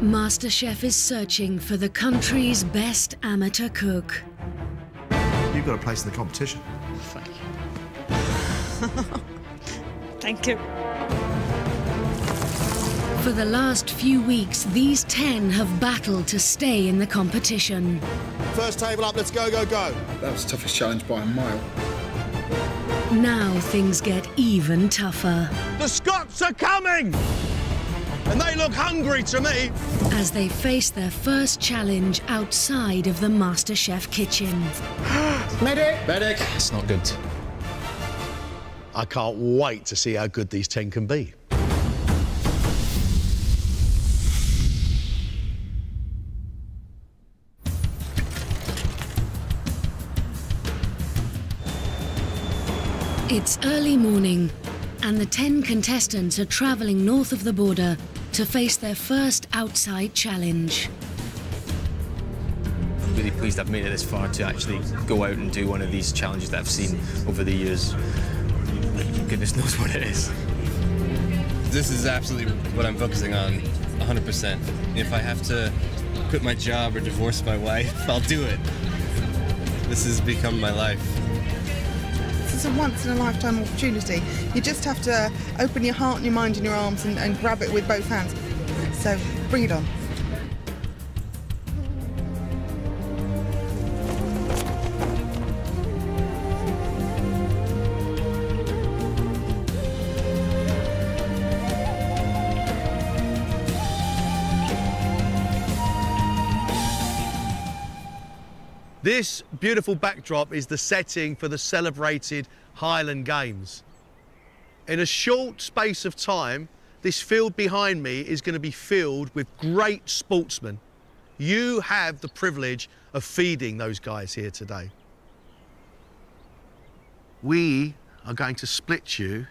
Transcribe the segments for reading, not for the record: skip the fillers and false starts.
MasterChef is searching for the country's best amateur cook. You've got a place in the competition. Thank you. Thank you. For the last few weeks, these 10 have battled to stay in the competition. First table up, let's go, go, go. That was the toughest challenge by a mile. Now things get even tougher. The Scots are coming! And they look hungry to me. As they face their first challenge outside of the MasterChef kitchen. Medic! Medic! It's not good. I can't wait to see how good these 10 can be. It's early morning, and the 10 contestants are travelling north of the border to face their first outside challenge. I'm really pleased I've made it this far to actually go out and do one of these challenges that I've seen over the years. Goodness knows what it is. This is absolutely what I'm focusing on, 100%. If I have to quit my job or divorce my wife, I'll do it. This has become my life. It's a once-in-a-lifetime opportunity. You just have to open your heart and your mind and your arms and grab it with both hands. So, bring it on. This beautiful backdrop is the setting for the celebrated Highland Games. In a short space of time, this field behind me is going to be filled with great sportsmen. You have the privilege of feeding those guys here today. We are going to split you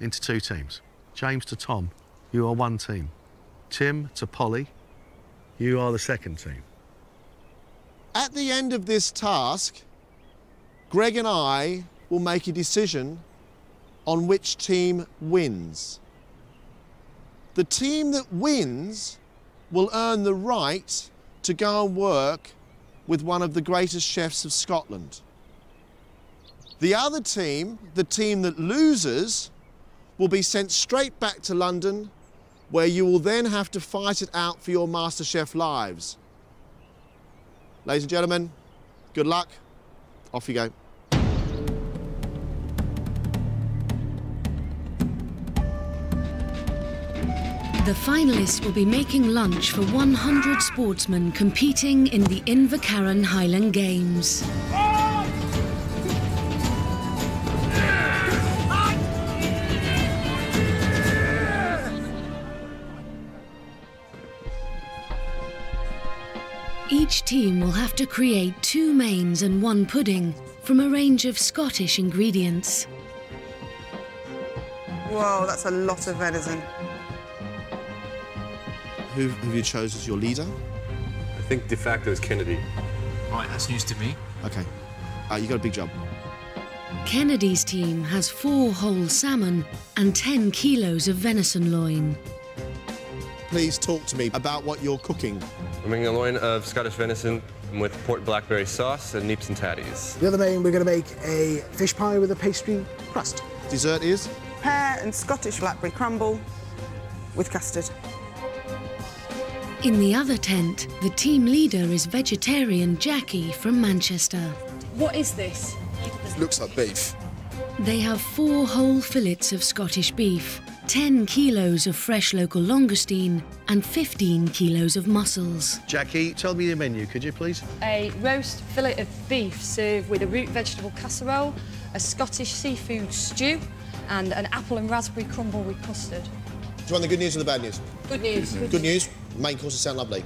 into two teams. James to Tom, you are one team. Tim to Polly, you are the second team. At the end of this task, Gregg and I will make a decision on which team wins. The team that wins will earn the right to go and work with one of the greatest chefs of Scotland. The other team, the team that loses, will be sent straight back to London, where you will then have to fight it out for your MasterChef lives. Ladies and gentlemen, good luck. Off you go. The finalists will be making lunch for 100 sportsmen competing in the Invercarron Highland Games. Each team will have to create 2 mains and 1 pudding from a range of Scottish ingredients. Whoa, that's a lot of venison. Who have you chosen as your leader? I think de facto is Kennedy. Right, that's news to me. OK. You got a big job. Kennedy's team has 4 whole salmon and 10 kilos of venison loin. Please talk to me about what you're cooking. We're making a loin of Scottish venison with port blackberry sauce and neeps and tatties. The other main, we're going to make a fish pie with a pastry crust. Dessert is? Pear and Scottish blackberry crumble with custard. In the other tent, the team leader is vegetarian Jackie from Manchester. What is this? It looks like beef. They have 4 whole fillets of Scottish beef, 10 kilos of fresh local longestine and 15 kilos of mussels. Jackie, tell me the menu, could you please? A roast fillet of beef served with a root vegetable casserole, a Scottish seafood stew and an apple and raspberry crumble with custard. Do you want the good news or the bad news? Good news. Good news, main courses sound lovely.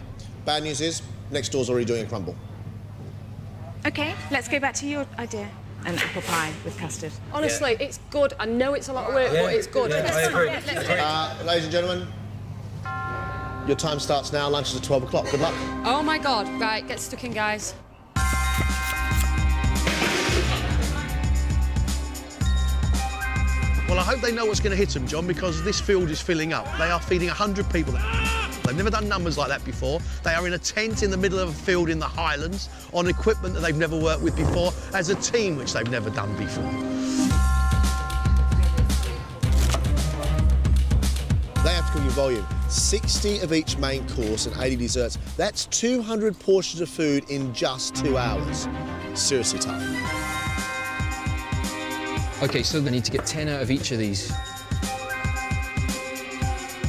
Bad news is, next door's already doing a crumble. OK, let's go back to your idea. And apple pie with custard. Honestly, yeah. It's good. I know it's a lot of work, but it's good. Yeah, I agree. Ladies and gentlemen, your time starts now. Lunch is at 12 o'clock. Good luck. Oh, my God. Right, get stuck in, guys. Well, I hope they know what's going to hit them, John, because this field is filling up. They are feeding 100 people. They've never done numbers like that before. They are in a tent in the middle of a field in the Highlands on equipment that they've never worked with before, as a team, which they've never done before. They have to call you volume. 60 of each main course and 80 desserts. That's 200 portions of food in just 2 hours. Seriously tough. OK, so they need to get 10 out of each of these.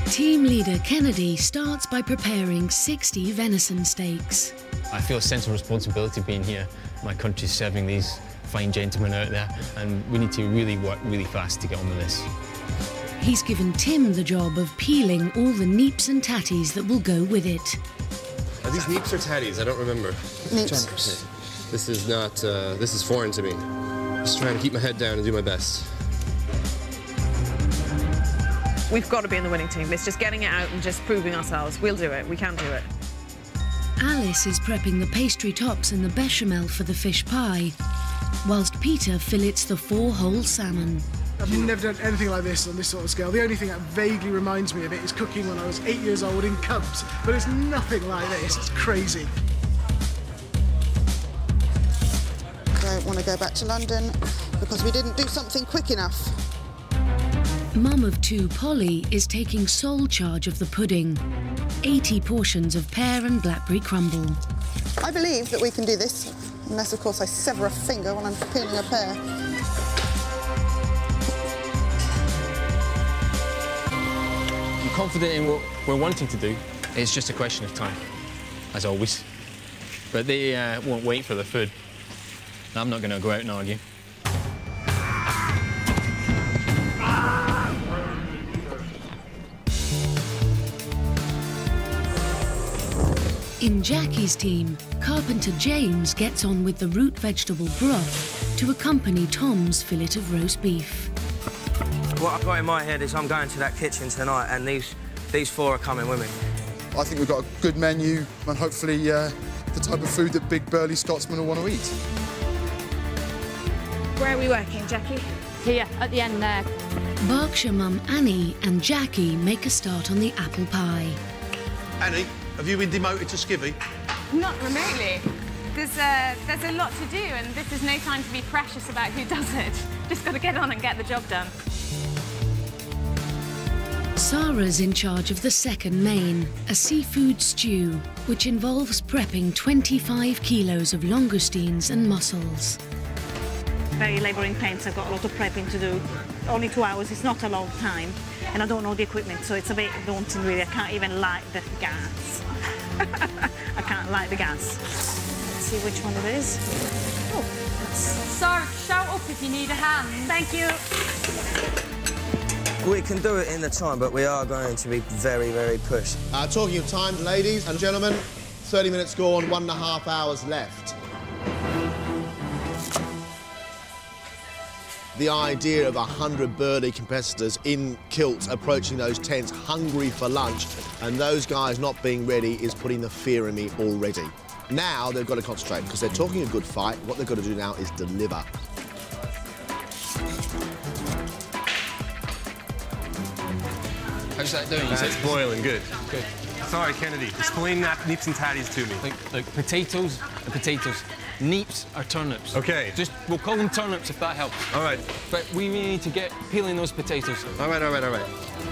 Team leader Kennedy starts by preparing 60 venison steaks. I feel a sense of responsibility being here. My country's serving these fine gentlemen out there, and we need to really work really fast to get on with this. He's given Tim the job of peeling all the neeps and tatties that will go with it. Are these neeps or tatties? I don't remember. Neeps. This is not, this is foreign to me. Just trying to keep my head down and do my best. We've got to be in the winning team. It's just getting it out and just proving ourselves. We'll do it. We can do it. Alice is prepping the pastry tops and the bechamel for the fish pie, whilst Peter fillets the 4-whole salmon. I've never done anything like this on this sort of scale. The only thing that vaguely reminds me of it is cooking when I was 8 years old in Cubs, but it's nothing like this. It's crazy. I don't want to go back to London because we didn't do something quick enough. Mum of two, Polly, is taking sole charge of the pudding. 80 portions of pear and blackberry crumble. I believe that we can do this, unless, of course, I sever a finger when I'm peeling a pear. I'm confident in what we're wanting to do. It's just a question of time, as always. But they won't wait for the food. I'm not going to go out and argue. In Jackie's team, carpenter James gets on with the root vegetable broth to accompany Tom's fillet of roast beef. What I've got in my head is I'm going to that kitchen tonight and these four are coming with me. I think we've got a good menu and hopefully the type of food that big burly Scotsmen will want to eat. Where are we working, Jackie? Here, at the end there. Berkshire mum Annie and Jackie make a start on the apple pie. Annie? Have you been demoted to skivvy? Not remotely. There's a lot to do, and this is no time to be precious about who does it. Just got to get on and get the job done. Sarah's in charge of the second main, a seafood stew, which involves prepping 25 kilos of langoustines and mussels. Very labour-intense. I've got a lot of prepping to do. Only 2 hours. It's not a long time. And I don't know the equipment, so it's a bit daunting, really. I can't even light the gas. I can't light the gas. Let's see which one it is. Oh, Sarah, shout up if you need a hand. Thank you. We can do it in the time, but we are going to be very, very pushed. Talking of time, ladies and gentlemen, 30 minutes gone, 1.5 hours left. The idea of 100 burly competitors in kilts approaching those tents hungry for lunch and those guys not being ready is putting the fear in me already. Now they've got to concentrate because they're talking a good fight. What they've got to do now is deliver. How's that doing? It's boiling, good. Good. Sorry, Kennedy, explain that neeps and tatties to me. Look, potatoes and potatoes. Neeps are turnips. OK. Just, we'll call them turnips if that helps. All right. But we really need to get peeling those potatoes. All right, all right, all right.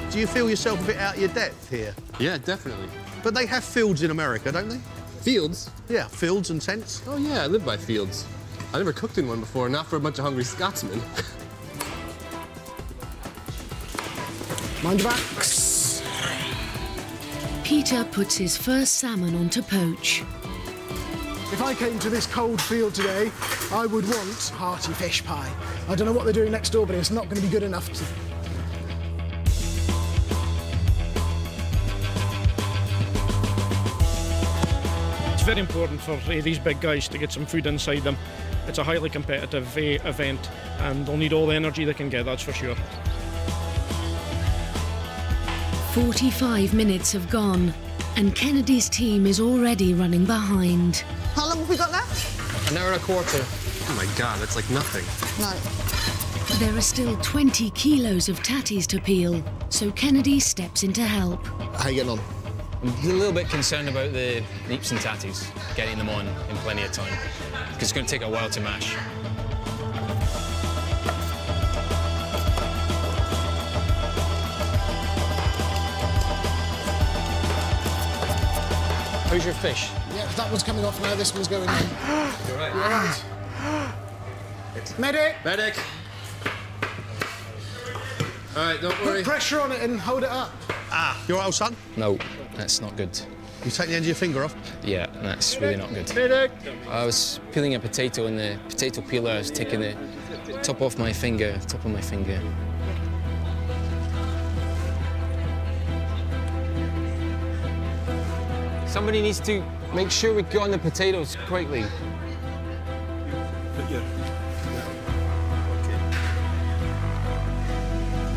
Do you feel yourself a bit out of your depth here? Yeah, definitely. But they have fields in America, don't they? Fields? Yeah, fields and tents. Oh, yeah, I live by fields. I never cooked in one before, not for a bunch of hungry Scotsmen. Mind your backs. Peter puts his first salmon onto poach. If I came to this cold field today, I would want hearty fish pie. I don't know what they're doing next door, but it's not going to be good enough to... It's very important for these big guys to get some food inside them. It's a highly competitive event, and they'll need all the energy they can get, that's for sure. 45 minutes have gone, and Kennedy's team is already running behind. How long have we got left? 1 hour and a quarter. Oh, my God, that's like nothing. No. There are still 20 kilos of tatties to peel, so Kennedy steps in to help. How are you getting on? I'm a little bit concerned about the neeps and tatties, getting them on in plenty of time, because it's going to take a while to mash. Who's your fish? Yeah, that one's coming off now, this one's going in. You're right. Medic! Medic! All right, don't worry. Put pressure on it and hold it up. Ah, you all right, old son? No, that's not good. You take the end of your finger off? Yeah, that's really not good. Medic! I was peeling a potato and the potato peeler, I was taking the top off my finger, top of my finger. Somebody needs to make sure we get on the potatoes quickly.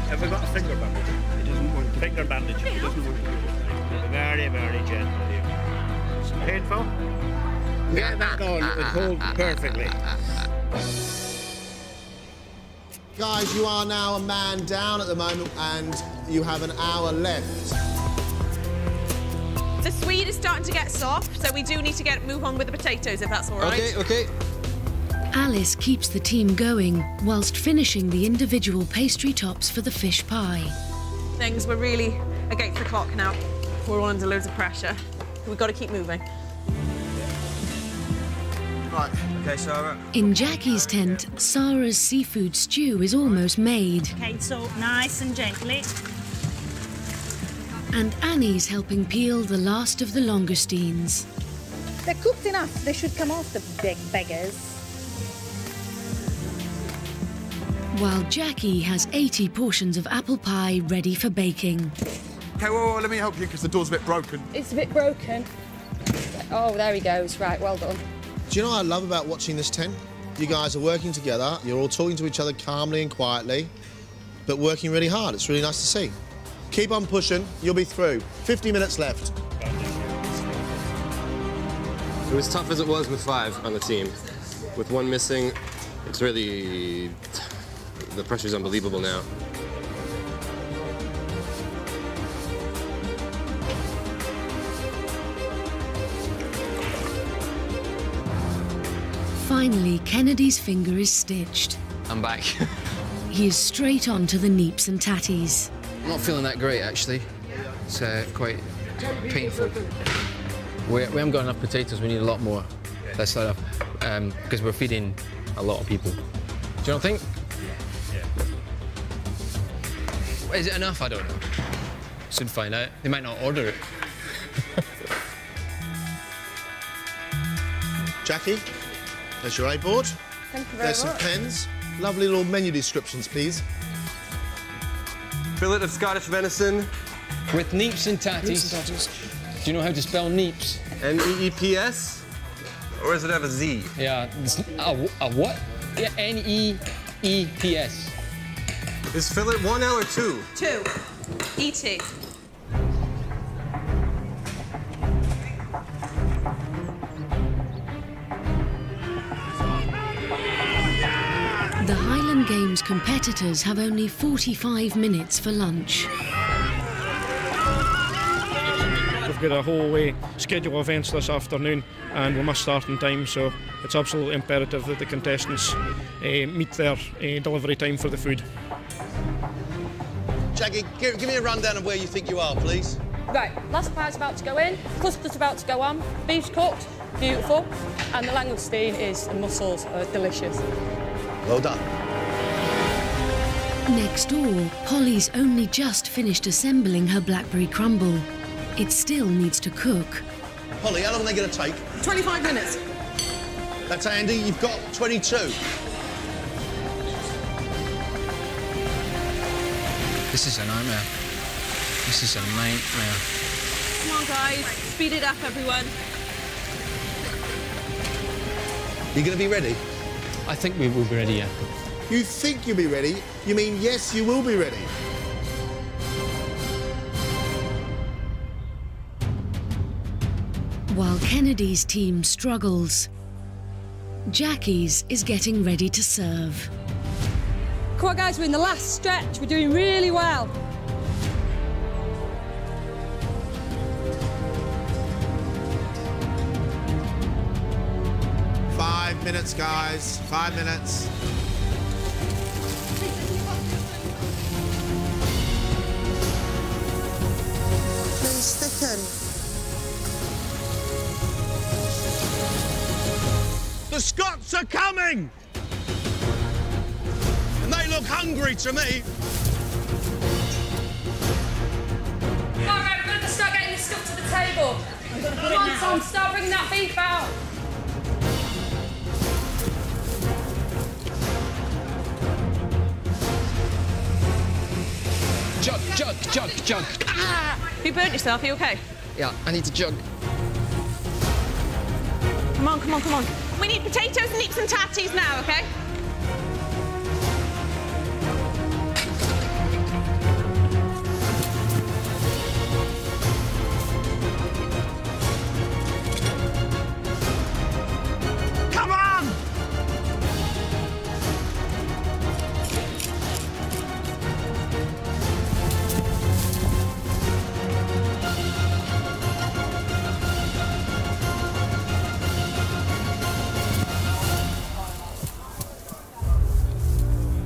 Have we got a finger bandage? It doesn't want to. Finger bandage. It doesn't want to. Very, very gentle here. It's painful. Get that on. It holds perfectly. Guys, you are now a man down at the moment, and you have an hour left. The swede is starting to get soft, so we do need to move on with the potatoes, if that's all right. OK, OK. Alice keeps the team going whilst finishing the individual pastry tops for the fish pie. Things, we're really against the clock now. We're all under loads of pressure. We've got to keep moving. Right, OK, Sarah. In Jackie's tent, Sarah's seafood stew is almost made. OK, so nice and gently. And Annie's helping peel the last of the langoustines. They're cooked enough. They should come off, the big beggars. While Jackie has 80 portions of apple pie ready for baking. OK, well, let me help you, because the door's a bit broken. It's a bit broken. Oh, there he goes. Right, well done. Do you know what I love about watching this tent? You guys are working together. You're all talking to each other calmly and quietly, but working really hard. It's really nice to see. Keep on pushing, you'll be through. 50 minutes left. It was tough as it was with 5 on the team. With 1 missing, it's really... the pressure's unbelievable now. Finally, Kennedy's finger is stitched. I'm back. He is straight on to the neeps and tatties. I'm not feeling that great, actually. It's quite painful. We haven't got enough potatoes. We need a lot more. That's not enough, because we're feeding a lot of people. Do you not think? Yeah. Is it enough? I don't know. Soon find out. They might not order it. Jackie, there's your A board. Thank you very much. There's some pens. Lovely little menu descriptions, please. Fillet of Scottish venison. With neeps and tatties. Do you know how to spell neeps? N-E-E-P-S? Or does it have a Z? Yeah, a what? Yeah, N-E-E-P-S. Is fillet 1L or 2? 2. E-T. Games competitors have only 45 minutes for lunch. We've got a whole schedule of events this afternoon and we must start in time, so it's absolutely imperative that the contestants meet their delivery time for the food. Jackie, give me a rundown of where you think you are, please. Right, last pie's about to go in, cluster's about to go on, beef's cooked, beautiful, and the langoustine is, the mussels are delicious. Well done. Next door, Polly's only just finished assembling her blackberry crumble. It still needs to cook. Polly, how long are they going to take? 25 minutes. That's Andy, you've got 22. This is a nightmare. This is a nightmare. Come on, guys. Speed it up, everyone. You going to be ready? I think we will be ready, yeah. You think you'll be ready? You mean, yes, you will be ready. While Kennedy's team struggles, Jackie's is getting ready to serve. Come on, guys, we're in the last stretch. We're doing really well. 5 minutes, guys. 5 minutes. Please thicken. The Scots are coming! And they look hungry to me. All right, we're going to start getting this stuff to the table. Come on, Tom, start bringing that beef out. Jug, jug, jug, jug. Ah! You burnt yourself, are you okay? Yeah, I need to jug. Come on, come on, come on. We need potatoes and some tatties now, okay?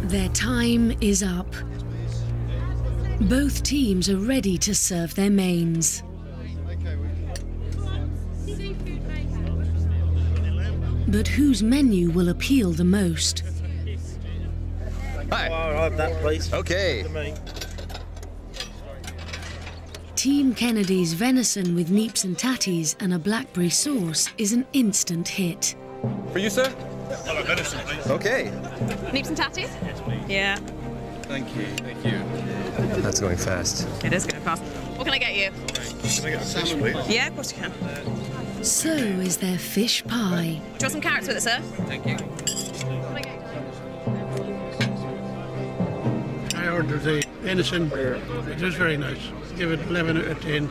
Their time is up. Both teams are ready to serve their mains. But whose menu will appeal the most? Hi. I'll have that, please. Okay. Team Kennedy's venison with neeps and tatties and a blackberry sauce is an instant hit. For you, sir? I'll have venison, please. Okay. Neeps and tatties? Yes, please. Yeah. Thank you. Thank you. That's going fast. It is going fast. What can I get you? Can I get a fish, please? Yeah, of course you can. So is there fish pie. Do you want some carrots with it, sir? Thank you. I ordered the venison. It was very nice. Give it 11 out of 10.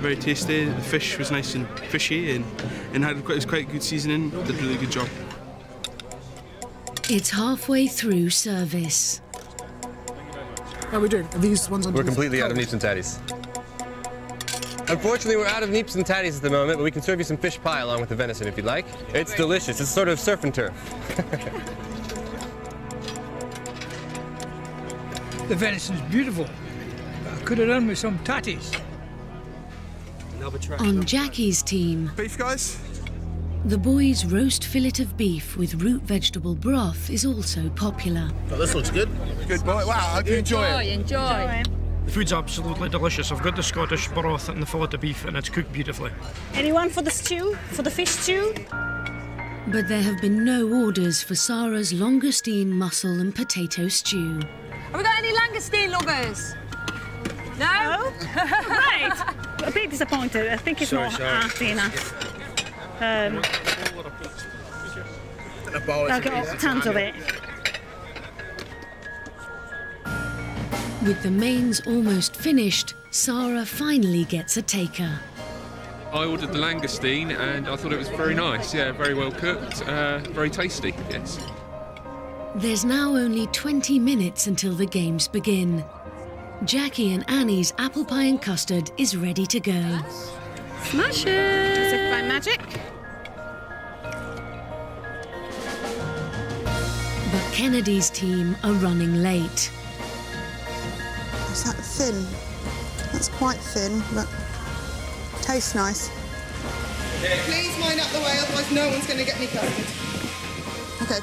Very tasty. The fish was nice and fishy and had quite good seasoning. Did a really good job. It's halfway through service. How are we doing? Are these ones on? We're completely out of neeps and tatties. Unfortunately, we're out of neeps and tatties at the moment, but we can serve you some fish pie along with the venison if you'd like. It's delicious. It's sort of surf and turf. The venison's beautiful. I could have done with some tatties. On Jackie's team. Beef, guys? The boys' roast fillet of beef with root vegetable broth is also popular. Oh, this looks good. Good boy. Wow, I do enjoy it. Enjoy. The food's absolutely delicious. I've got the Scottish broth and the fillet of beef, and it's cooked beautifully. Anyone for the stew? For the fish stew? But there have been no orders for Sarah's langoustine, mussel and potato stew. Have we got any langoustine lovers? No? Right. A bit disappointed. I think it's not hearty enough. I'll get tons of it. With the mains almost finished, Sarah finally gets a taker. I ordered the langoustine and I thought it was very nice. Yeah, very well cooked, very tasty, yes. There's now only 20 minutes until the games begin. Jackie and Annie's apple pie and custard is ready to go. Smash it! As if by magic. But Kennedy's team are running late. Is that thin? That's quite thin, but tastes nice. Please mind up the way, otherwise no one's going to get me custard. OK,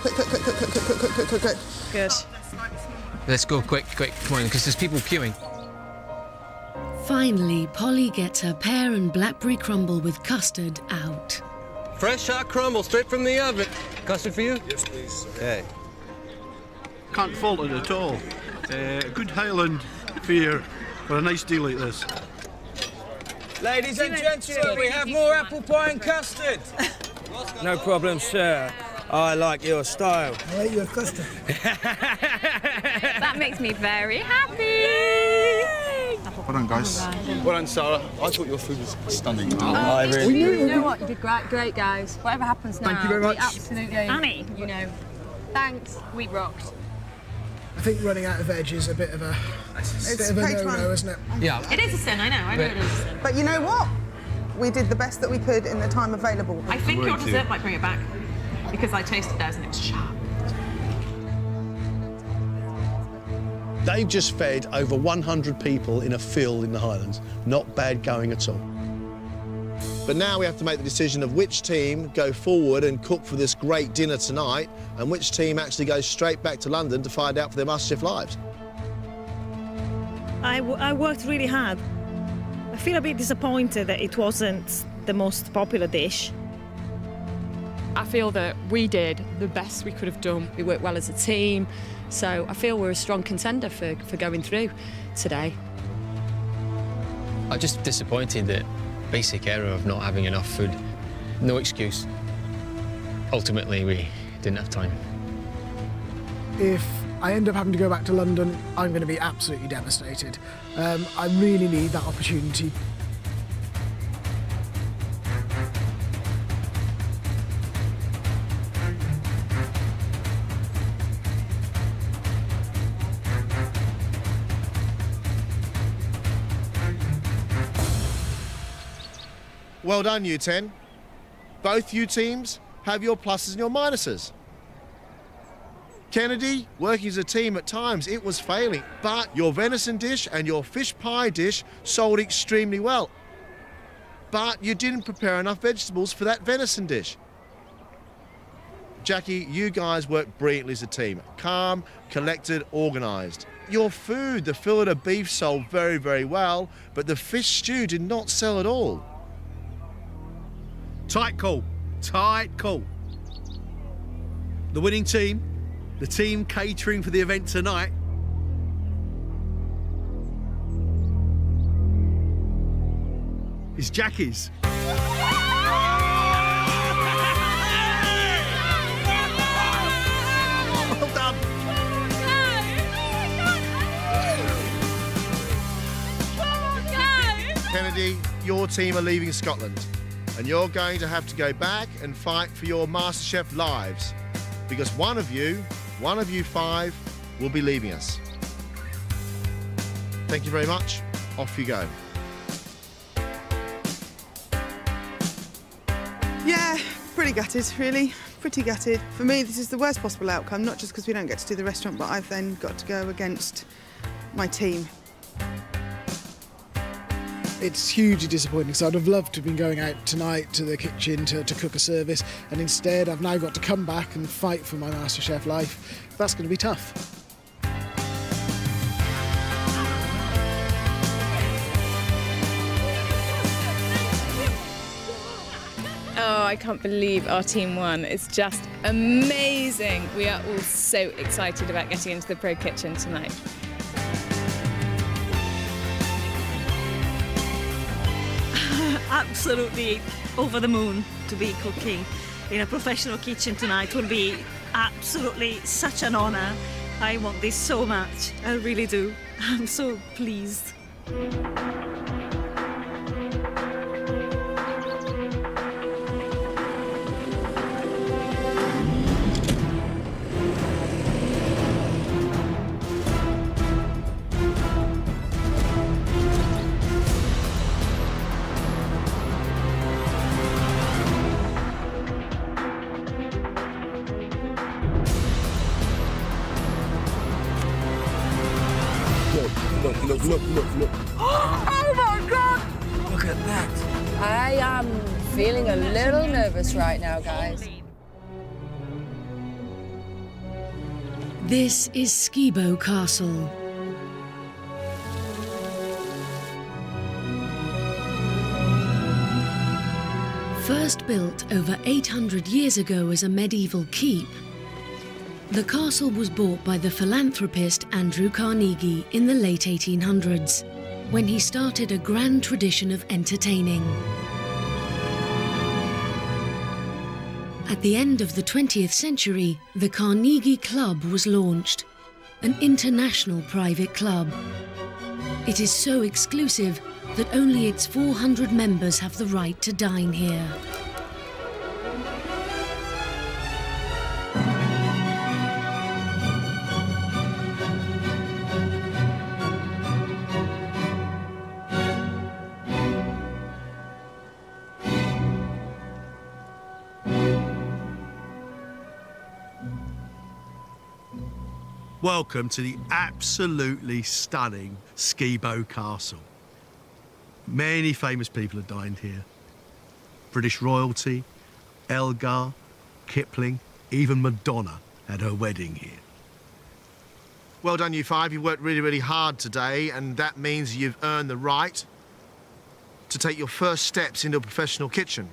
quick. Good. Let's go quick, come on, because there's people queuing. Finally, Polly gets her pear and blackberry crumble with custard out. Fresh hot crumble, straight from the oven. Custard for you? Yes, please. Okay. Can't fault it at all. Good Highland fare for a nice deal like this. Ladies and gentlemen, we have more apple pie and custard. No problem, sir. I like your style. I like your custard. That makes me very happy. Yay! Well done, guys. Well done, Sarah. I thought your food was stunning. I really. You know what? You did great, guys. Whatever happens now. Thank you very much. Absolutely. Annie. You know. Thanks. We rocked. I think running out of veg is a bit of a no-no, isn't it? Yeah. It is a sin. I know. I know it is a sin. But you know what? we did the best that we could in the time available. I think your dessert might bring it back, because I tasted theirs and it was sharp. They've just fed over 100 people in a field in the Highlands. Not bad going at all. But now we have to make the decision of which team go forward and cook for this great dinner tonight, and which team actually goes straight back to London to find out for their MasterChef lives. I worked really hard. I feel a bit disappointed that it wasn't the most popular dish. I feel that we did the best we could have done. We worked well as a team, so I feel we're a strong contender for going through today. I'm just disappointed that basic error of not having enough food. No excuse. Ultimately, we didn't have time. If I end up having to go back to London, I'm going to be absolutely devastated. I really need that opportunity. Well done, you 10. Both you teams have your pluses and your minuses. Kennedy, working as a team at times, it was failing, but your venison dish and your fish pie dish sold extremely well. But you didn't prepare enough vegetables for that venison dish. Jackie, you guys worked brilliantly as a team. Calm, collected, organised. Your food, the fillet of beef, sold very, very well, but the fish stew did not sell at all. Tight call, tight call. The winning team, the team catering for the event tonight. Is Jackie's. Well done. Come on, guys. Kennedy, your team are leaving Scotland. And you're going to have to go back and fight for your MasterChef lives, because one of you five, will be leaving us. Thank you very much. Off you go. Yeah, pretty gutted, really. Pretty gutted. For me, this is the worst possible outcome, not just because we don't get to do the restaurant, but I've then got to go against my team. It's hugely disappointing because I'd have loved to have been going out tonight to the kitchen to cook a service, and instead I've now got to come back and fight for my MasterChef life. That's going to be tough. Oh, I can't believe our team won. It's just amazing. We are all so excited about getting into the Pro Kitchen tonight. Absolutely over the moon to be cooking in a professional kitchen tonight would be absolutely such an honour. I want this so much, I really do. I'm so pleased. Look. Oh my God! Look at that. I am feeling a little nervous right now, guys. This is Skibo Castle. First built over 800 years ago as a medieval keep, the castle was bought by the philanthropist Andrew Carnegie in the late 1800s, when he started a grand tradition of entertaining. At the end of the 20th century, the Carnegie Club was launched, an international private club. It is so exclusive that only its 400 members have the right to dine here. Welcome to the absolutely stunning Skibo Castle. Many famous people have dined here. British royalty, Elgar, Kipling, even Madonna had her wedding here. Well done, you five. You worked really, really hard today, and that means you've earned the right to take your first steps into a professional kitchen.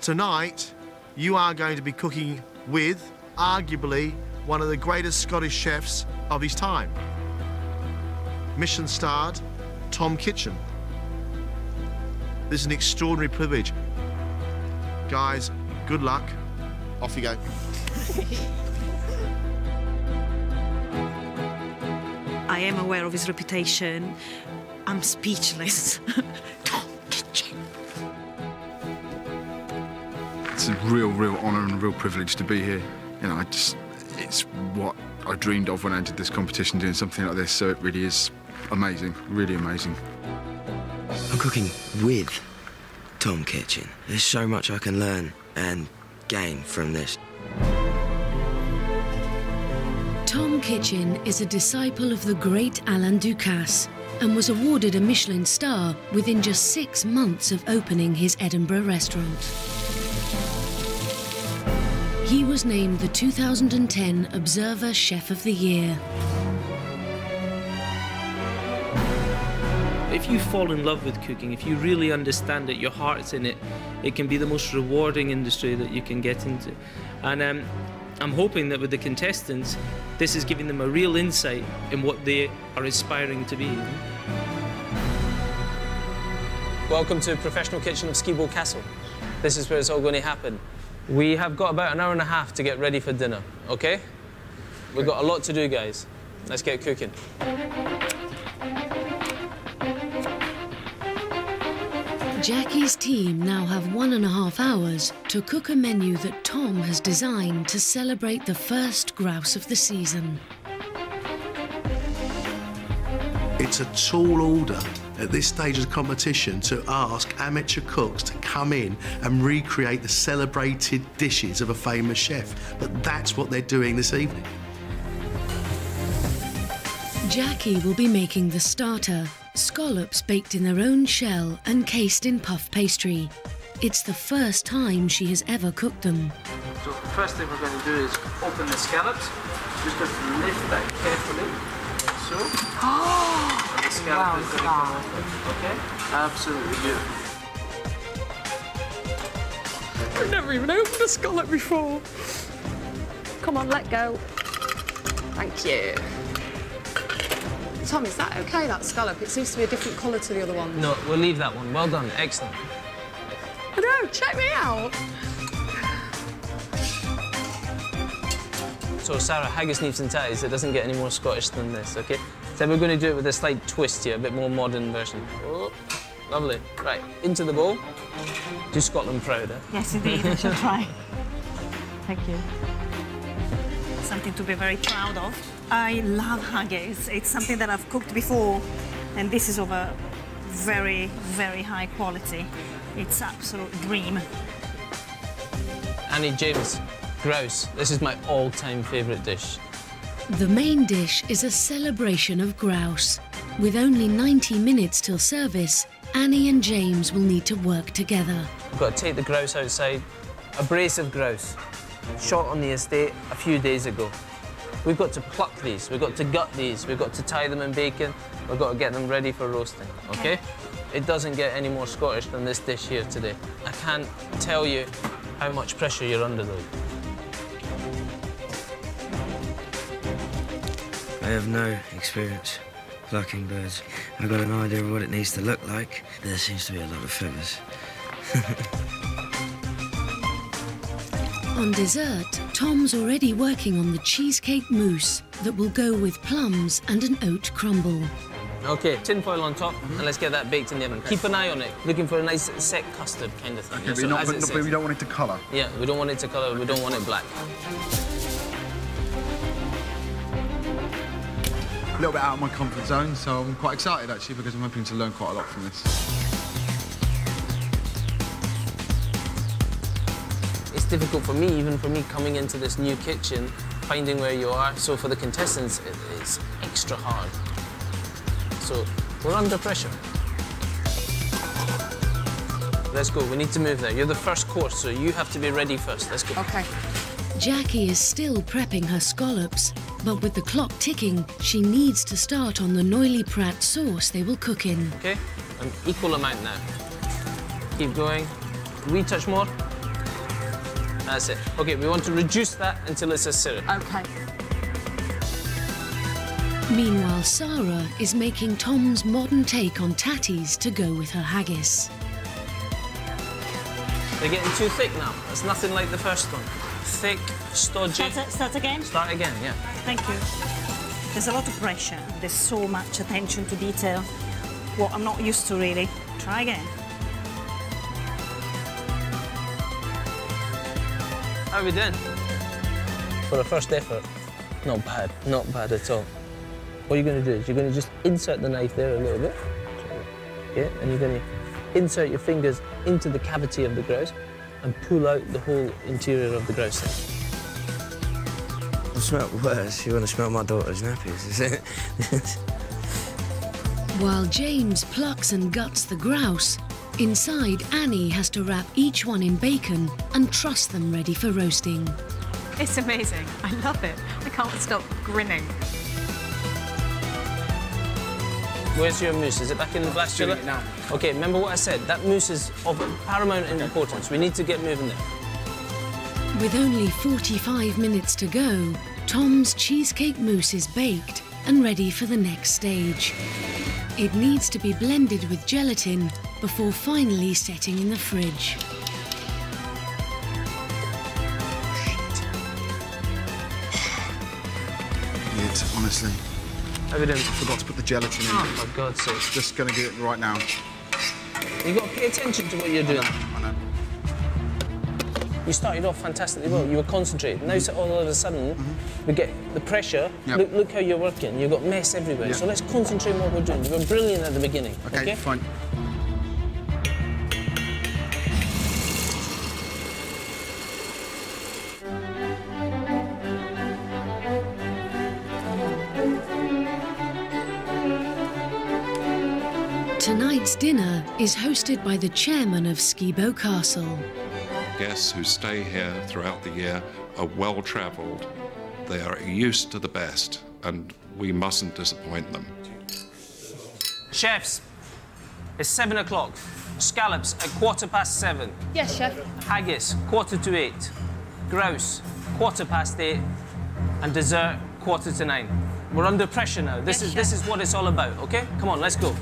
Tonight, you are going to be cooking with, arguably, one of the greatest Scottish chefs of his time. Michelin-starred Tom Kitchen. This is an extraordinary privilege. Guys, good luck. Off you go. I am aware of his reputation. I'm speechless. Tom Kitchen. It's a real honour and a real privilege to be here. You know, it's what I dreamed of when I entered this competition, doing something like this, so it really is amazing, really amazing. I'm cooking with Tom Kitchen. There's so much I can learn and gain from this. Tom Kitchen is a disciple of the great Alain Ducasse and was awarded a Michelin star within just 6 months of opening his Edinburgh restaurant. He was named the 2010 Observer Chef of the Year. If you fall in love with cooking, if you really understand it, your heart's in it, it can be the most rewarding industry that you can get into. And I'm hoping that with the contestants, this is giving them a real insight in what they are aspiring to be. Welcome to Professional Kitchen of Skibo Castle. This is where it's all going to happen. We have got about an hour and a half to get ready for dinner, okay? We've got a lot to do, guys. Let's get cooking. Jackie's team now have 1.5 hours to cook a menu that Tom has designed to celebrate the first grouse of the season. It's a tall order at this stage of the competition to ask amateur cooks to come in and recreate the celebrated dishes of a famous chef, but that's what they're doing this evening. Jackie will be making the starter, scallops baked in their own shell and cased in puff pastry. It's the first time she has ever cooked them. So the first thing we're going to do is open the scallops, just lift that carefully. So, oh, and the scallop is going to come off it, okay? Absolutely beautiful. I've never even opened a scallop before. Come on, let go. Thank you. Tom, is that okay, that scallop? It seems to be a different colour to the other one. No, we'll leave that one. Well done, excellent. I know, check me out. So, Sarah, haggis, neeps and tatties, it doesn't get any more Scottish than this, OK? So we're going to do it with a slight twist here, a bit more modern version. Oh, lovely. Right, into the bowl. Do Scotland proud, eh? Yes, indeed, I shall try. Thank you. Something to be very proud of. I love haggis. It's something that I've cooked before, and this is of a very, very high quality. It's an absolute dream. Annie James. Grouse. This is my all-time favourite dish. The main dish is a celebration of grouse. With only 90 minutes till service, Annie and James will need to work together. We've got to take the grouse outside. A brace of grouse, shot on the estate a few days ago. We've got to pluck these, we've got to gut these, we've got to tie them in bacon, we've got to get them ready for roasting, OK? It doesn't get any more Scottish than this dish here today. I can't tell you how much pressure you're under, though. I have no experience plucking birds. I've got an idea of what it needs to look like. There seems to be a lot of feathers. On dessert, Tom's already working on the cheesecake mousse that will go with plums and an oat crumble. OK, tin foil on top, and let's get that baked in the oven. Okay. Keep an eye on it, looking for a nice set custard kind of thing. Okay, so but we don't want it to colour. Yeah, we don't want it to colour, we don't want it black. A little bit out of my comfort zone, so I'm quite excited, actually, because I'm hoping to learn quite a lot from this. It's difficult for me, even for me, coming into this new kitchen finding where you are. So for the contestants, it's extra hard. So we're under pressure. Let's go, we need to move there. You're the first course, so you have to be ready first. Let's go. Okay. Jackie is still prepping her scallops, but with the clock ticking, she needs to start on the Noilly Prat sauce they will cook in. Okay, an equal amount now. Keep going. We touch more. That's it. Okay, we want to reduce that until it's a syrup. Okay. Meanwhile, Sarah is making Tom's modern take on tatties to go with her haggis. They're getting too thick now. It's nothing like the first one. Thick, stodgy. Start again? Start again, yeah. Thank you. There's a lot of pressure. There's so much attention to detail. What I'm not used to, really. Try again. How are we doing? For a first effort, not bad. Not bad at all. What you're going to do is you're going to just insert the knife there a little bit. Yeah, and you're going to insert your fingers into the cavity of the grouse and pull out the whole interior of the grouse. I smell worse. You want to smell my daughter's nappies. While James plucks and guts the grouse, inside Annie has to wrap each one in bacon and truss them ready for roasting. It's amazing. I love it. I can't stop grinning. Where's your mousse? Is it back in the blastula? No. OK, remember what I said. That mousse is of paramount importance. We need to get moving there. With only 45 minutes to go, Tom's cheesecake mousse is baked and ready for the next stage. It needs to be blended with gelatin before finally setting in the fridge. It's honestly... Evidently, I forgot to put the gelatin in. Oh, for God's sake. Just going to do it right now. You've got to pay attention to what you're doing. I know. You started off fantastically well. You were concentrated. Now, all of a sudden, we get the pressure. Yep. Look how you're working. You've got mess everywhere. Yep. So let's concentrate on what we're doing. You were brilliant at the beginning. OK, fine. Tonight's dinner is hosted by the chairman of Skibo Castle. Guests who stay here throughout the year are well-travelled. They are used to the best, and we mustn't disappoint them. Chefs, it's 7 o'clock. Scallops at 7:15. Yes, chef. Haggis, 7:45. Grouse, 8:15. And dessert, 9:15. We're under pressure now. This is what it's all about, OK? Come on, let's go.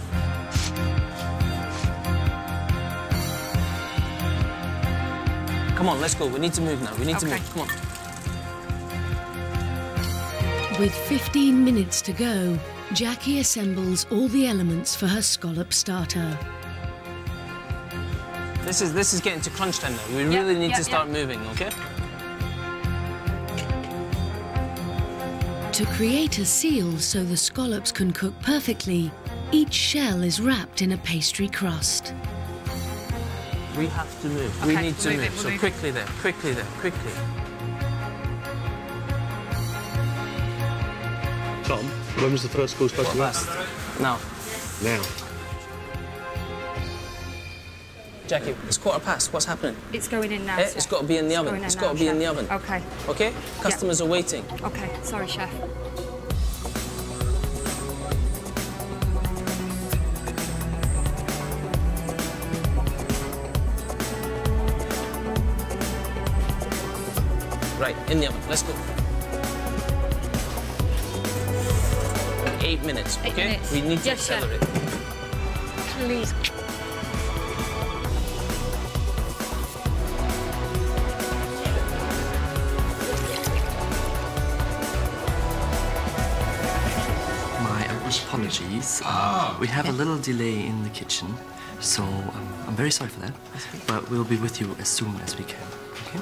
Come on, let's go. We need to move now. We need to move. Come on. With 15 minutes to go, Jackie assembles all the elements for her scallop starter. This is getting to crunch time now. We really need to start moving, OK? To create a seal so the scallops can cook perfectly, each shell is wrapped in a pastry crust. We have to move. Okay, we need to move. So quickly there, quickly there, quickly. Tom, when was the first course supposed to last? Now. Now. Jackie, it's 1:15. What's happening? It's going in now. It's got to be in the oven. It's got to be in the oven. Okay. Okay. Customers are waiting. Okay. Sorry, chef. Right, in the oven. Let's go. 8 minutes, OK? 8 minutes. We need to accelerate. Chef. Please. My apologies. We have a little delay in the kitchen, so I'm very sorry for that. But we'll be with you as soon as we can, OK?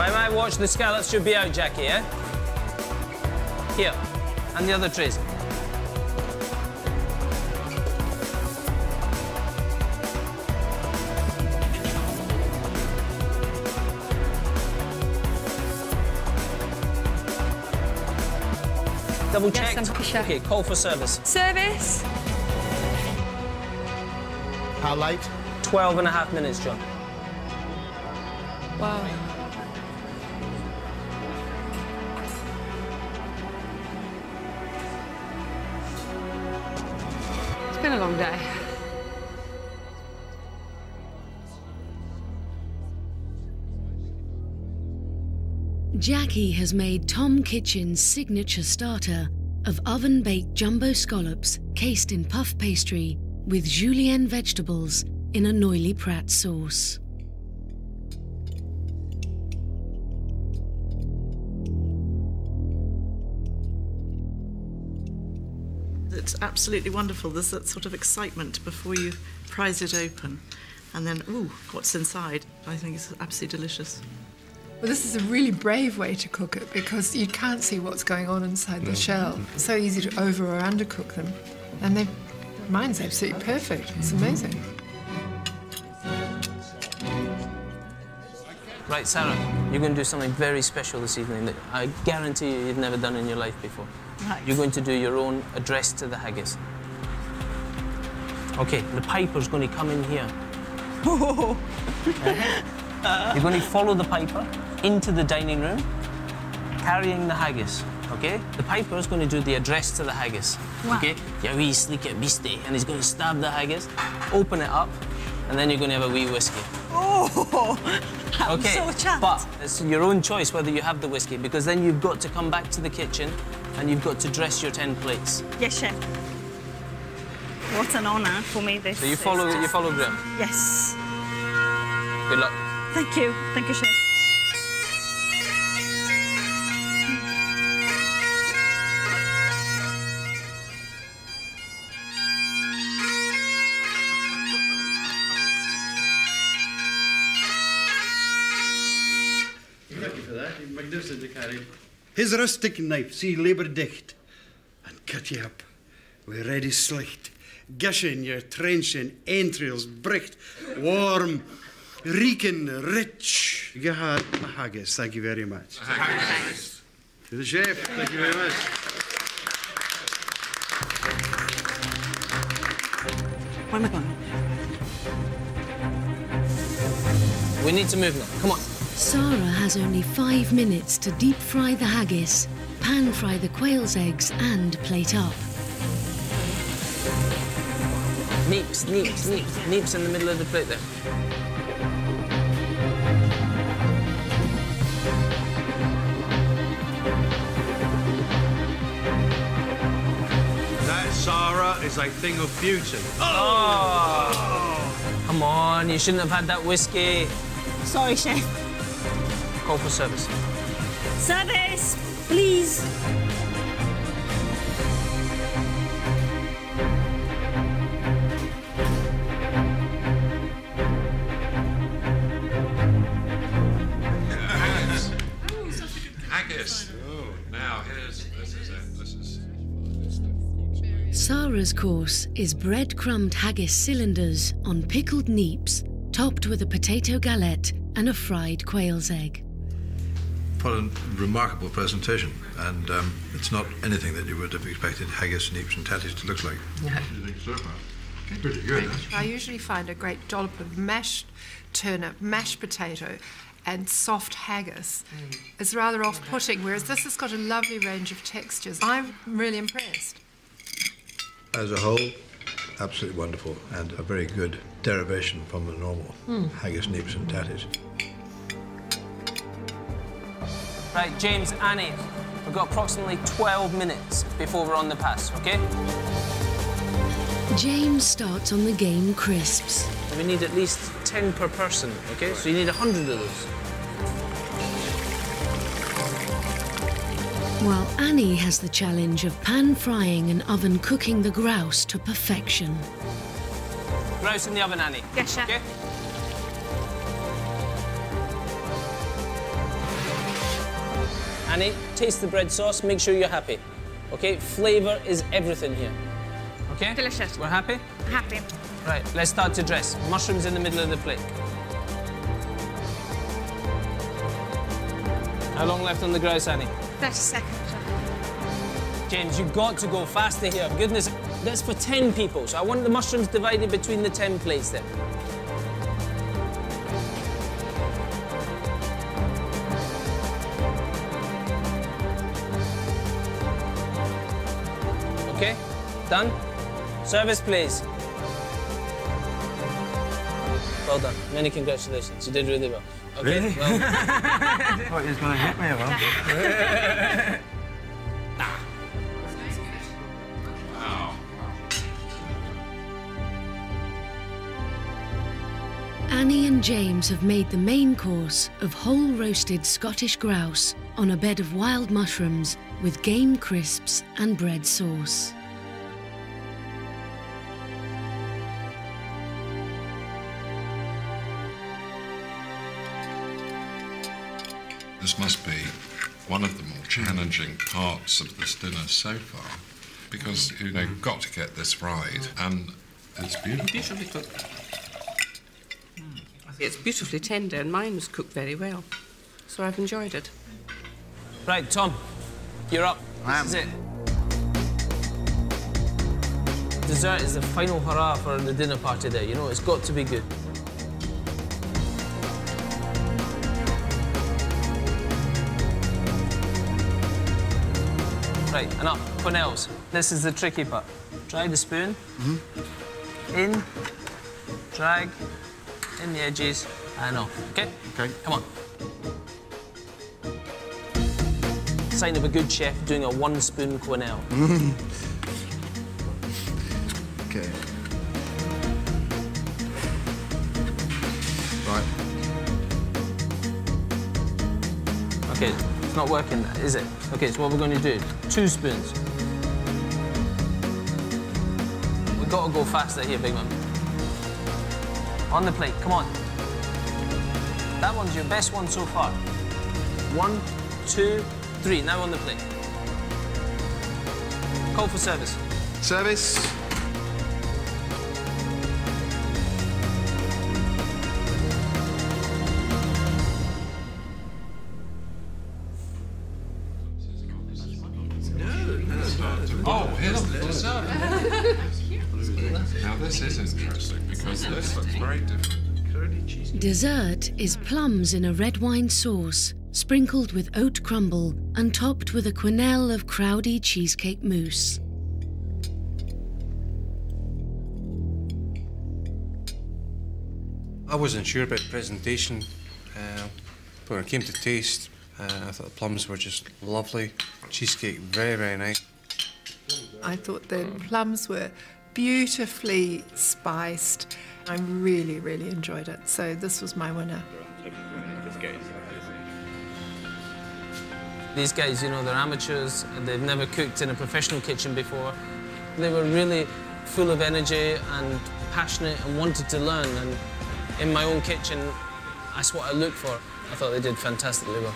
By my watch, the scallops should be out, Jackie, eh? Here, and the other trays. Double checked. Yes, I'm sure. Okay, call for service. Service. How late? 12.5 minutes, John. Wow. It's been a long day. Jackie has made Tom Kitchen's signature starter of oven-baked jumbo scallops cased in puff pastry with julienne vegetables in a Noilly Prat sauce. It's absolutely wonderful. There's that sort of excitement before you prise it open. And then, ooh, what's inside? I think it's absolutely delicious. Well, this is a really brave way to cook it because you can't see what's going on inside the shell. It's so easy to over or undercook them. And mine's absolutely perfect. It's amazing. Right, Sarah, you're going to do something very special this evening that I guarantee you've never done in your life before. Right. You're going to do your own address to the haggis. OK, the piper's going to come in here. You're going to follow the piper into the dining room, carrying the haggis. OK? The piper's going to do the address to the haggis. Wow. OK? Yeah, wee sleeky beastie. And he's going to stab the haggis, open it up, and then you're going to have a wee whiskey. Oh! Okay, so chapped. But it's your own choice whether you have the whiskey, because then you've got to come back to the kitchen and you've got to dress your 10 plates. Yes, chef. What an honour for me, this. So you follow Gregg? Yes. Good luck. Thank you. Thank you, chef. Magnificent to carry. His rustic knife, see labour-dicht, and cut ye up with ready slicht, gushing your trenching entrails bricht, warm, reeking, rich. You had a haggis, thank you very much. A haggis. To the chef, thank you very much. Where am I going? We need to move now, come on. Sarah has only 5 minutes to deep fry the haggis, pan fry the quail's eggs and plate up. Neeps, neeps, neeps, neeps in the middle of the plate there. That, Sarah, is a thing of beauty. Oh! Come on, you shouldn't have had that whiskey. Sorry, chef. Call for service. Service, please. Haggis. Haggis. Oh, now here's this is it. Sarah's course is bread-crumbed haggis cylinders on pickled neeps, topped with a potato galette and a fried quail's egg. What a remarkable presentation, and it's not anything that you would have expected haggis, neeps and tatties to look like. No. You think so far? Pretty good, actually. I usually find a great dollop of mashed turnip, mashed potato and soft haggis is rather off-putting, whereas this has got a lovely range of textures. I'm really impressed. As a whole, absolutely wonderful, and a very good derivation from the normal haggis, neeps and tatties. Right, James, Annie, we've got approximately 12 minutes before we're on the pass, OK? James starts on the game crisps. We need at least 10 per person, OK? So you need 100 of those. While Annie has the challenge of pan-frying and oven-cooking the grouse to perfection. Grouse in the oven, Annie. Yes, chef. Okay? Annie, taste the bread sauce, make sure you're happy. OK? Flavour is everything here. OK? Delicious. We're happy? Happy. Right, let's start to dress. Mushrooms in the middle of the plate. How long left on the grouse, Annie? 30 seconds. James, you've got to go faster here. Goodness, that's for 10 people, so I want the mushrooms divided between the 10 plates then. Okay, done. Service, please. Well done. Many congratulations. You did really well. Okay, really? Well done. I thought he was going to hit me about it. Wow. Annie and James have made the main course of whole roasted Scottish grouse on a bed of wild mushrooms with game crisps and bread sauce. This must be one of the more challenging parts of this dinner so far, because, you know, you've got to get this right, and it's beautiful. Beautifully cooked. It's beautifully tender, and mine was cooked very well, so I've enjoyed it. Right, Tom, you're up. This is it. Dessert is the final hurrah for the dinner party there, you know, it's got to be good. Right, enough. Quenelles. This is the tricky part. Drag the spoon. Mm-hmm. In. Drag. In the edges. And off. Okay? Okay. Come on. Sign of a good chef doing a one-spoon quenelle. Okay. Right. Okay. It's not working, is it? Okay, so what we're going to do, 2 spoons. We've got to go faster here, big man. On the plate, come on. That one's your best one so far. 1, 2, 3, now on the plate. Call for service. Service. Dessert is plums in a red wine sauce, sprinkled with oat crumble and topped with a quenelle of Crowdie cheesecake mousse. I wasn't sure about the presentation, but when it came to taste, I thought the plums were just lovely. Cheesecake, very, very nice. I thought the plums were beautifully spiced. I really, really enjoyed it. So this was my winner. These guys, you know, they're amateurs. They've never cooked in a professional kitchen before. They were really full of energy and passionate and wanted to learn. And in my own kitchen, that's what I look for. I thought they did fantastically well.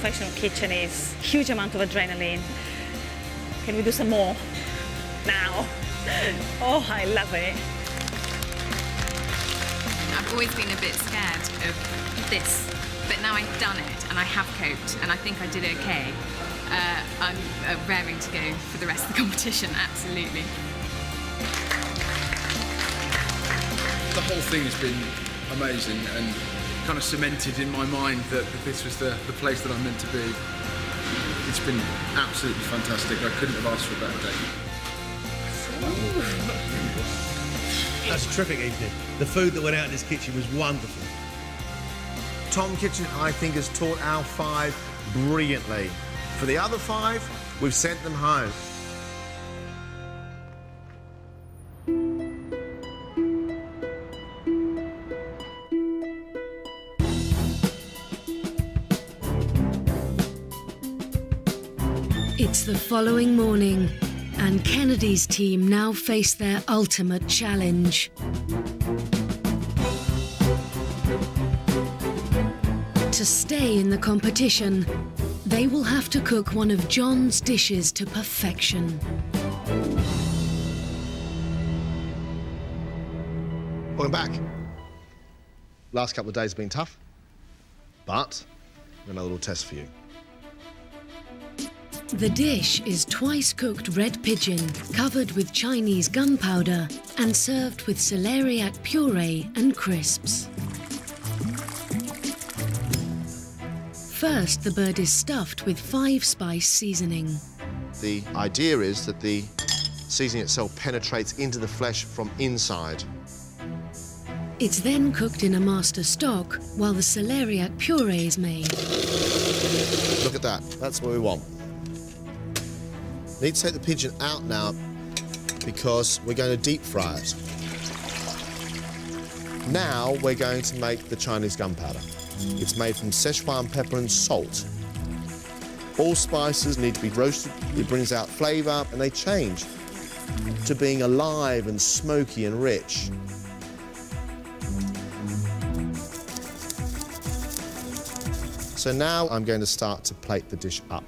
Professional kitchen is huge amount of adrenaline. Can we do some more? Now. Oh, I love it. I've always been a bit scared of this, but now I've done it and I have coped and I think I did okay. I'm raring to go for the rest of the competition, absolutely. The whole thing has been amazing and kind of cemented in my mind that this was the place that I'm meant to be. It's been absolutely fantastic. I couldn't have asked for a better day. That's a terrific evening. The food that went out in this kitchen was wonderful. Tom Kitchen, I think, has taught our 5 brilliantly. For the other 5, we've sent them home. It's the following morning, and Kennedy's team now face their ultimate challenge. To stay in the competition, they will have to cook one of John's dishes to perfection. Welcome back. Last couple of days have been tough, but I've got another little test for you. The dish is twice-cooked red pigeon, covered with Chinese gunpowder and served with celeriac puree and crisps. First, the bird is stuffed with 5-spice seasoning. The idea is that the seasoning itself penetrates into the flesh from inside. It's then cooked in a master stock while the celeriac puree is made. Look at that. That's what we want. Need to take the pigeon out now because we're going to deep fry it. Now we're going to make the Chinese gunpowder. It's made from Sichuan pepper and salt. All spices need to be roasted. It brings out flavour and they change to being alive and smoky and rich. So now I'm going to start to plate the dish up.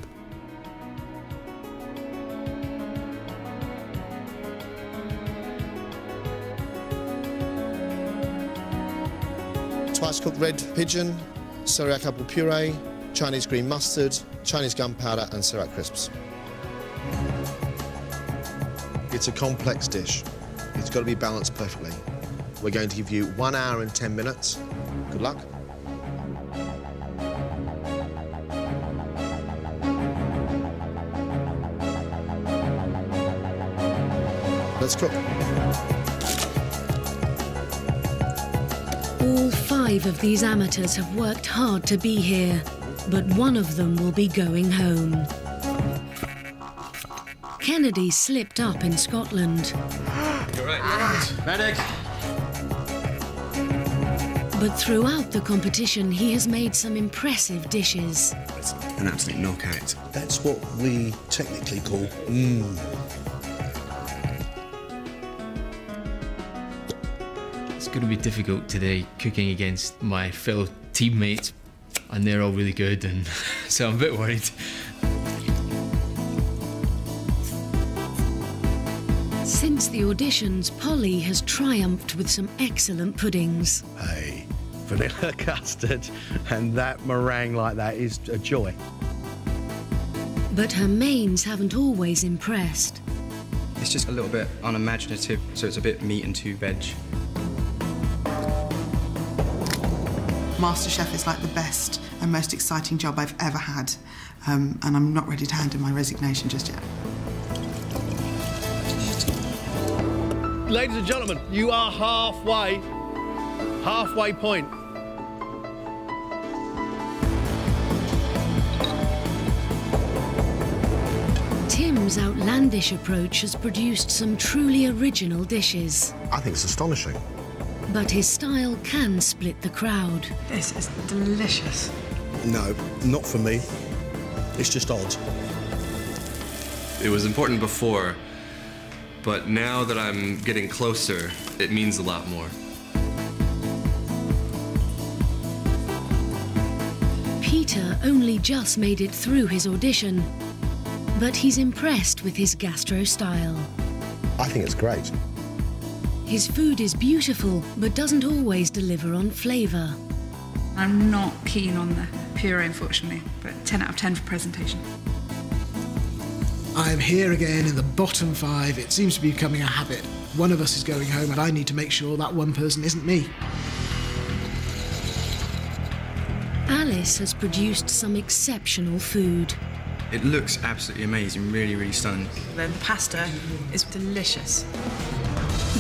Twice-cooked red pigeon, celeriac apple puree, Chinese green mustard, Chinese gunpowder and celeriac crisps. It's a complex dish. It's got to be balanced perfectly. We're going to give you 1 hour and 10 minutes. Good luck. Let's cook. All 5 of these amateurs have worked hard to be here, but one of them will be going home. Kennedy slipped up in Scotland. You're right, medic. But throughout the competition, he has made some impressive dishes. That's an absolute knockout. That's what we technically call It's going to be difficult today cooking against my fellow teammates. And they're all really good, and so I'm a bit worried. Since the auditions, Polly has triumphed with some excellent puddings. Hey, vanilla custard and that meringue like that is a joy. But her mains haven't always impressed. It's just a little bit unimaginative, so it's a bit meat and 2 veg. MasterChef is like the best and most exciting job I've ever had, and I'm not ready to hand in my resignation just yet. Ladies and gentlemen, you are halfway point. Tim's outlandish approach has produced some truly original dishes. I think it's astonishing. But his style can split the crowd. This is delicious. No, not for me. It's just odd. It was important before, but now that I'm getting closer, it means a lot more. Peter only just made it through his audition, but he's impressed with his gastro style. I think it's great. His food is beautiful, but doesn't always deliver on flavour. I'm not keen on the puree, unfortunately, but 10 out of 10 for presentation. I'm here again in the bottom 5. It seems to be becoming a habit. One of us is going home, and I need to make sure that one person isn't me. Alice has produced some exceptional food. It looks absolutely amazing, really, really stunning. Then the pasta is delicious.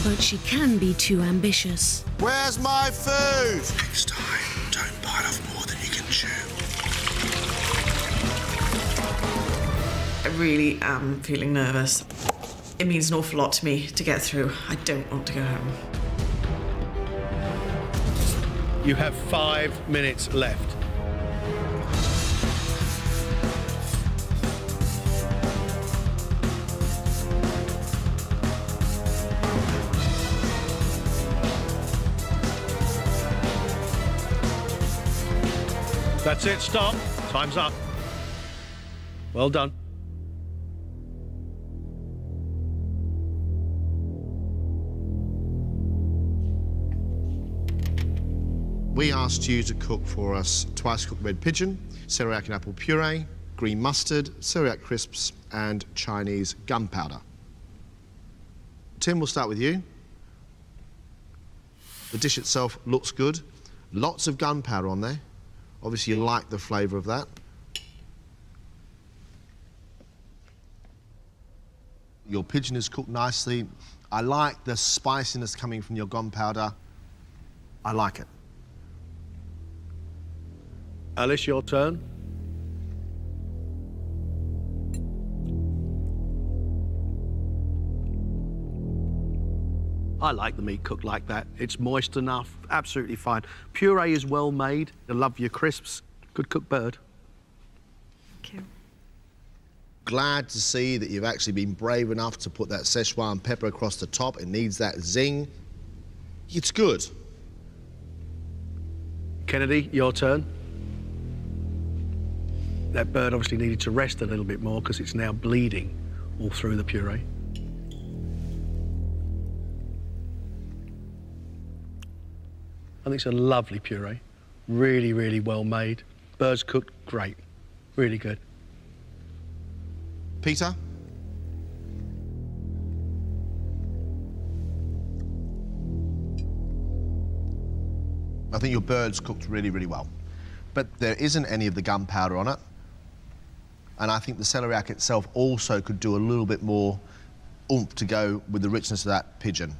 But she can be too ambitious. Where's my food? Next time, don't bite off more than you can chew. I really am feeling nervous. It means an awful lot to me to get through. I don't want to go home. You have 5 minutes left. That's it, stop. Time's up. Well done. We asked you to cook for us twice-cooked red pigeon, celeriac and apple puree, green mustard, celeriac crisps, and Chinese gunpowder. Tim, we'll start with you. The dish itself looks good. Lots of gunpowder on there. Obviously, you like the flavour of that. Your pigeon is cooked nicely. I like the spiciness coming from your gunpowder. I like it. Alice, your turn. I like the meat cooked like that. It's moist enough, absolutely fine. Puree is well made. I love your crisps. Good cooked bird. Thank you. Glad to see that you've actually been brave enough to put that Sichuan pepper across the top. It needs that zing. It's good. Kennedy, your turn. That bird obviously needed to rest a little bit more because it's now bleeding all through the puree. I think it's a lovely puree. Really, really well made. Bird's cooked great. Really good. Peter? I think your bird's cooked really, really well. But there isn't any of the gunpowder on it. And I think the celeriac itself also could do a little bit more oomph to go with the richness of that pigeon.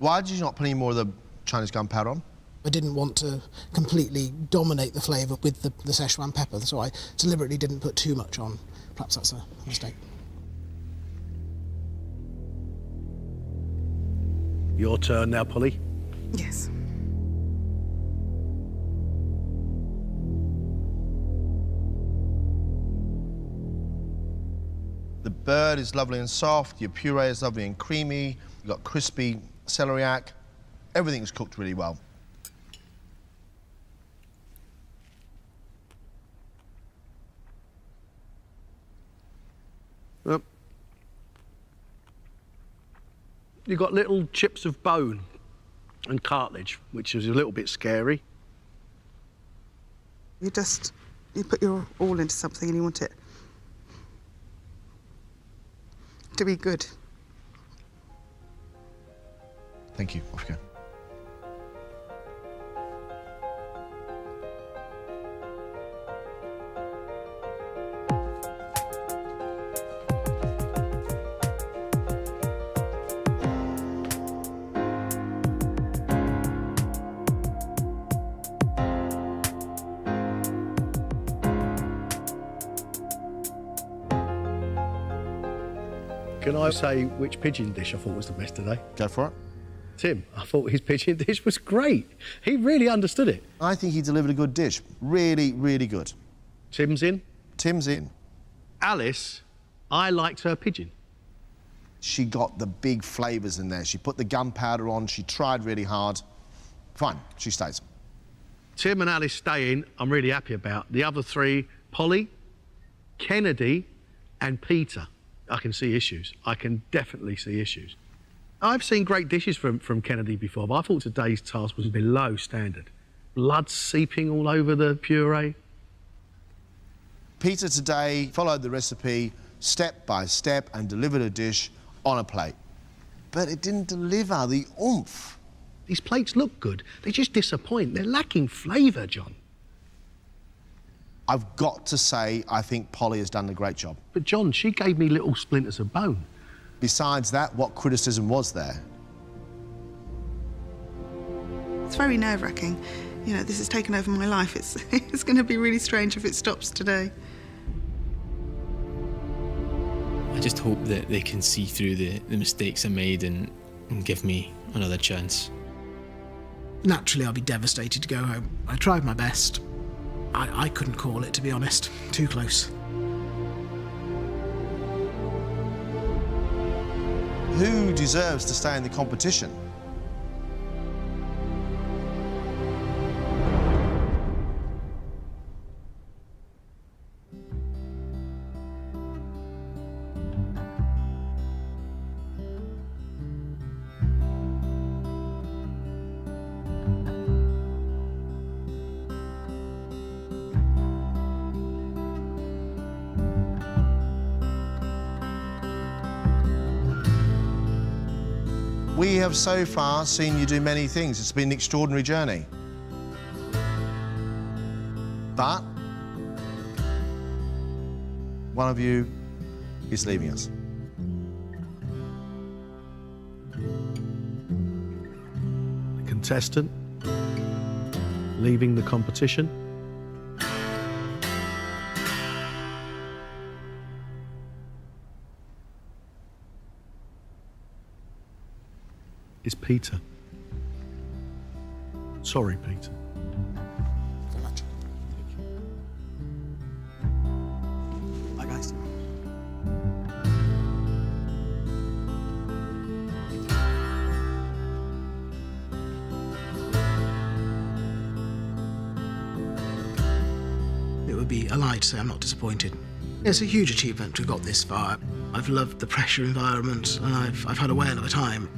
Why did you not put any more of the Chinese gunpowder on? I didn't want to completely dominate the flavour with the Sichuan pepper, so I deliberately didn't put too much on. Perhaps that's a mistake. Your turn now, Polly. Yes. The bird is lovely and soft, your puree is lovely and creamy, you've got crispy celeriac, everything's cooked really well. Yep. You've got little chips of bone and cartilage, which is a little bit scary. You put your all into something and you want it to be good. Thank you. Off you go. Can I say which pigeon dish I thought was the best today? Go for it. Tim, I thought his pigeon dish was great. He really understood it. I think he delivered a good dish. Really, really good. Tim's in? Tim's in. Alice, I liked her pigeon. She got the big flavours in there. She put the gunpowder on. She tried really hard. Fine, she stays. Tim and Alice stay in, I'm really happy about. The other three, Polly, Kennedy and Peter. I can see issues. I can definitely see issues. I've seen great dishes from Kennedy before, but I thought today's task was below standard. Blood seeping all over the puree. Peter today followed the recipe step by step and delivered a dish on a plate. But it didn't deliver the oomph. These plates look good. They just disappoint. They're lacking flavour, John. I've got to say, I think Polly has done a great job. But, John, she gave me little splinters of bone. Besides that, what criticism was there? It's very nerve-wracking. You know, this has taken over my life. It's going to be really strange if it stops today. I just hope that they can see through the mistakes I made and give me another chance. Naturally, I'll be devastated to go home. I tried my best. I couldn't call it, to be honest. Too close. Who deserves to stay in the competition? We have so far seen you do many things. It's been an extraordinary journey. But one of you is leaving us. The contestant leaving the competition. Is Peter. Sorry, Peter. Bye, guys. It would be a lie to say I'm not disappointed. It's a huge achievement to have got this far. I've loved the pressure environment and I've had a whale of a time.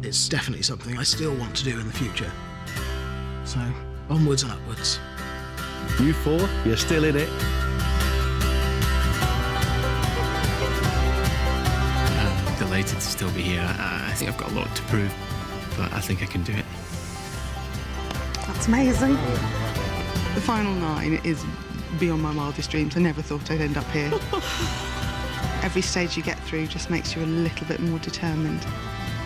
It's definitely something I still want to do in the future. So, onwards and upwards. You four, you're still in it. I'm delighted to still be here. I think I've got a lot to prove, but I think I can do it. That's amazing. The final 9 is beyond my wildest dreams. I never thought I'd end up here. Every stage you get through just makes you a little bit more determined.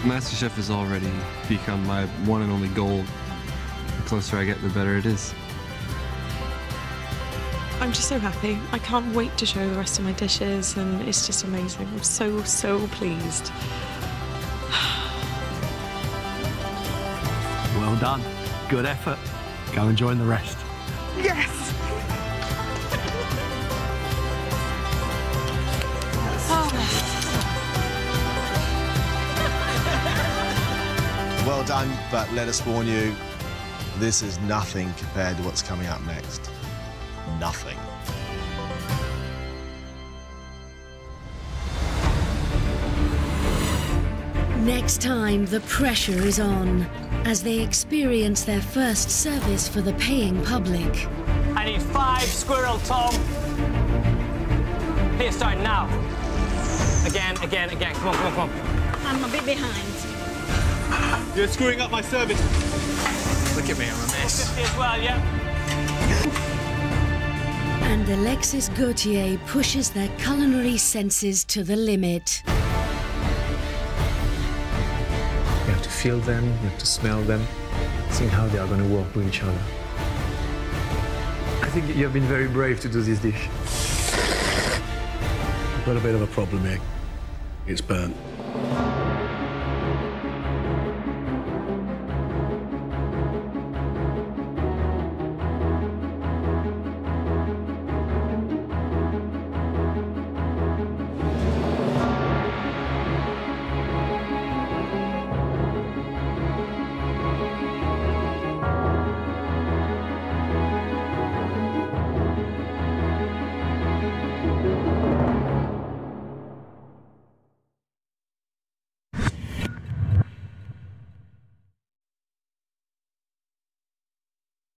MasterChef has already become my one and only goal. The closer I get, the better it is. I'm just so happy. I can't wait to show the rest of my dishes, and it's just amazing. I'm so, so pleased. Well done. Good effort. Go and join the rest. Yes! Oh. Well done, but let us warn you, this is nothing compared to what's coming up next. Nothing. Next time, the pressure is on as they experience their first service for the paying public. I need 5 squirrel, Tom. Please start now. Again, again, again. Come on, come on, come on. I'm a bit behind. You're screwing up my service. Look at me, I'm a mess. 50 as well, yeah. And Alexis Gautier pushes their culinary senses to the limit. You have to feel them, you have to smell them, see how they are going to work with each other. I think you have been very brave to do this dish. I've got a bit of a problem here. It's burnt.